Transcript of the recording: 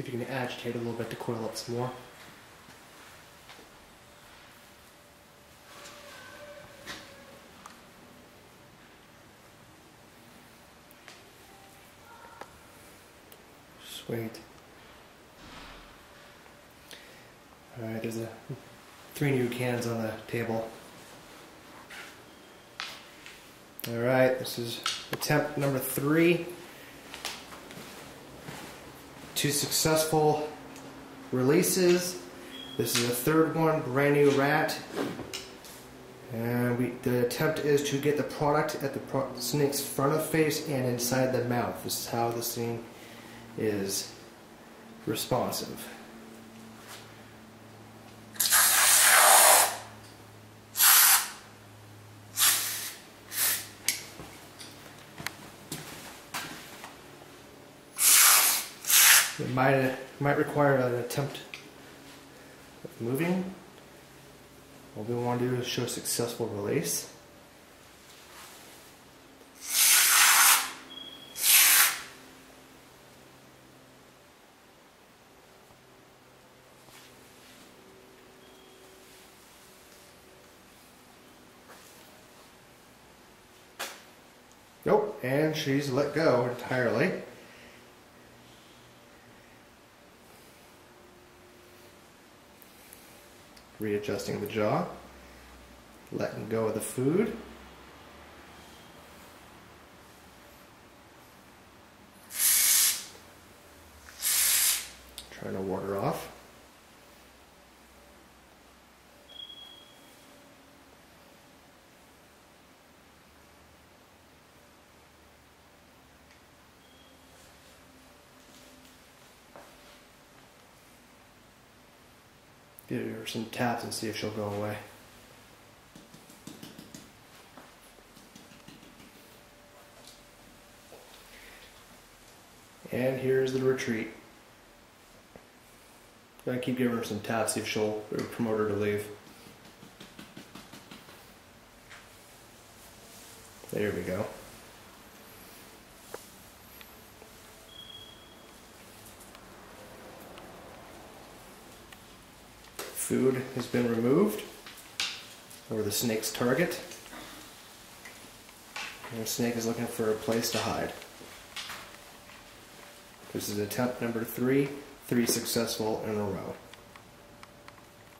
See if you can agitate a little bit to coil up some more. Sweet. Alright, there's three new cans on the table. Alright, this is attempt number 3 . Two successful releases. This is the 3rd one, brand new rat. And the attempt is to get the product at the snake's front of face and inside the mouth. This is how the thing is responsive. It might require an attempt of moving. What we want to do is show successful release. Nope, and she's let go entirely. Readjusting the jaw, letting go of the food. Trying to ward her off. Give her some taps and see if she'll go away. And here's the retreat. I keep giving her some taps, see if she'll promote her to leave. There we go. Food has been removed, or the snake's target, and the snake is looking for a place to hide. This is attempt number 3, 3 successful in a row.